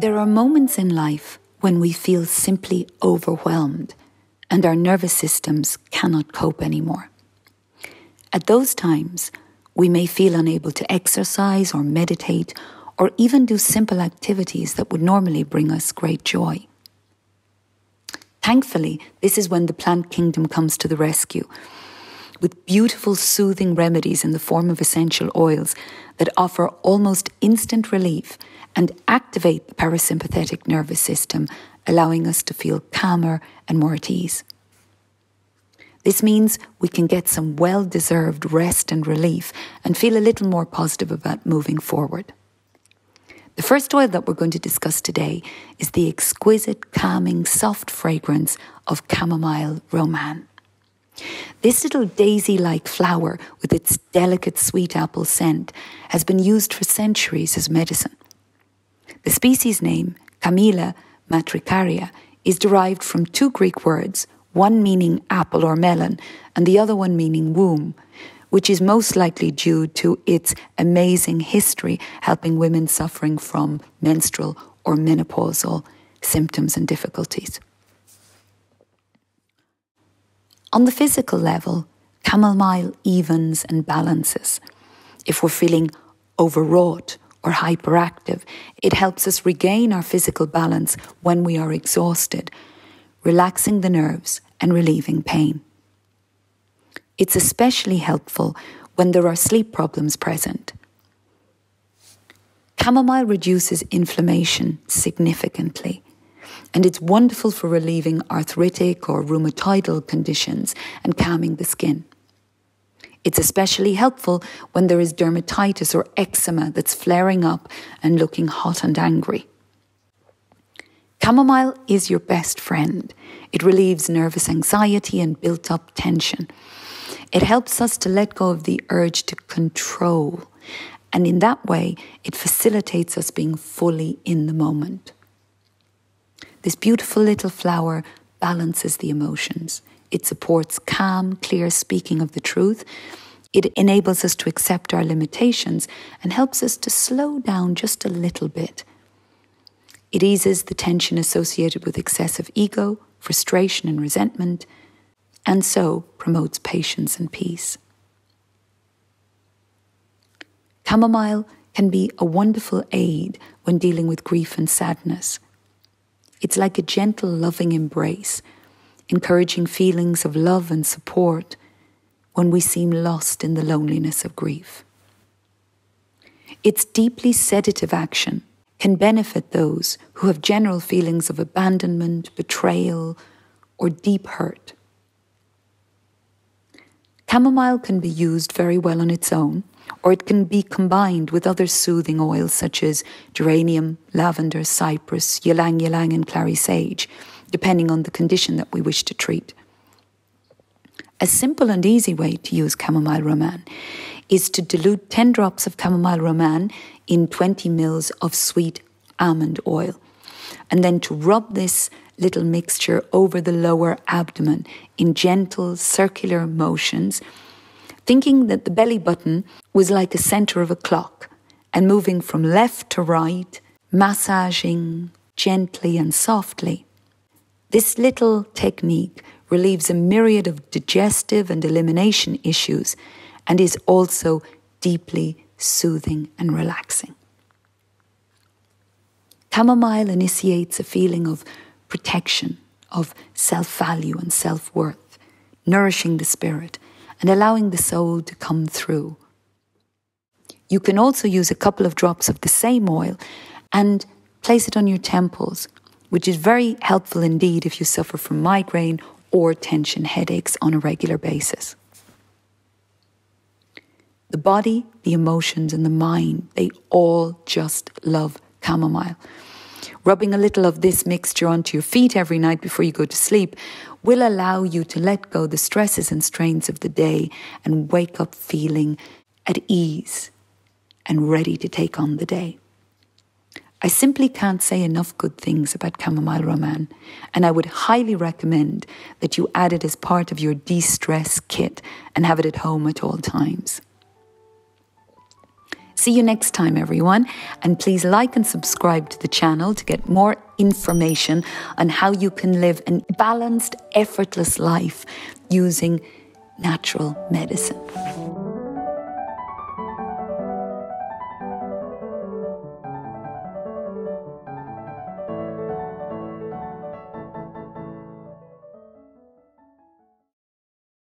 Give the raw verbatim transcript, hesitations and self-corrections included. There are moments in life when we feel simply overwhelmed and our nervous systems cannot cope anymore. At those times, we may feel unable to exercise or meditate or even do simple activities that would normally bring us great joy. Thankfully, this is when the plant kingdom comes to the rescue, with beautiful soothing remedies in the form of essential oils that offer almost instant relief and activate the parasympathetic nervous system, allowing us to feel calmer and more at ease. This means we can get some well-deserved rest and relief and feel a little more positive about moving forward. The first oil that we're going to discuss today is the exquisite, calming, soft fragrance of Chamomile Roman. This little daisy-like flower with its delicate sweet apple scent has been used for centuries as medicine. The species name, Camellia matricaria, is derived from two Greek words, one meaning apple or melon and the other one meaning womb, which is most likely due to its amazing history helping women suffering from menstrual or menopausal symptoms and difficulties. On the physical level, chamomile evens and balances. If we're feeling overwrought or hyperactive, it helps us regain our physical balance when we are exhausted, relaxing the nerves and relieving pain. It's especially helpful when there are sleep problems present. Chamomile reduces inflammation significantly, and it's wonderful for relieving arthritic or rheumatoidal conditions and calming the skin. It's especially helpful when there is dermatitis or eczema that's flaring up and looking hot and angry. Chamomile is your best friend. It relieves nervous anxiety and built-up tension. It helps us to let go of the urge to control, and in that way, it facilitates us being fully in the moment. This beautiful little flower balances the emotions. It supports calm, clear speaking of the truth. It enables us to accept our limitations and helps us to slow down just a little bit. It eases the tension associated with excessive ego, frustration and resentment, and so promotes patience and peace. Chamomile can be a wonderful aid when dealing with grief and sadness. It's like a gentle, loving embrace, encouraging feelings of love and support when we seem lost in the loneliness of grief. Its deeply sedative action can benefit those who have general feelings of abandonment, betrayal, or deep hurt. Chamomile can be used very well on its own, or it can be combined with other soothing oils such as geranium, lavender, cypress, ylang-ylang and clary sage, depending on the condition that we wish to treat. A simple and easy way to use Chamomile Roman is to dilute ten drops of Chamomile Roman in twenty mils of sweet almond oil, and then to rub this little mixture over the lower abdomen in gentle circular motions, thinking that the belly button was like a center of a clock, and moving from left to right, massaging gently and softly. This little technique relieves a myriad of digestive and elimination issues and is also deeply soothing and relaxing. Chamomile initiates a feeling of protection, of self-value and self-worth, nourishing the spirit and allowing the soul to come through. You can also use a couple of drops of the same oil and place it on your temples, which is very helpful indeed if you suffer from migraine or tension headaches on a regular basis. The body, the emotions, and the mind, they all just love chamomile. Rubbing a little of this mixture onto your feet every night before you go to sleep will allow you to let go the stresses and strains of the day and wake up feeling at ease and ready to take on the day. I simply can't say enough good things about Chamomile Roman, and I would highly recommend that you add it as part of your de-stress kit and have it at home at all times. See you next time, everyone. And please like and subscribe to the channel to get more information on how you can live a balanced, effortless life using natural medicine.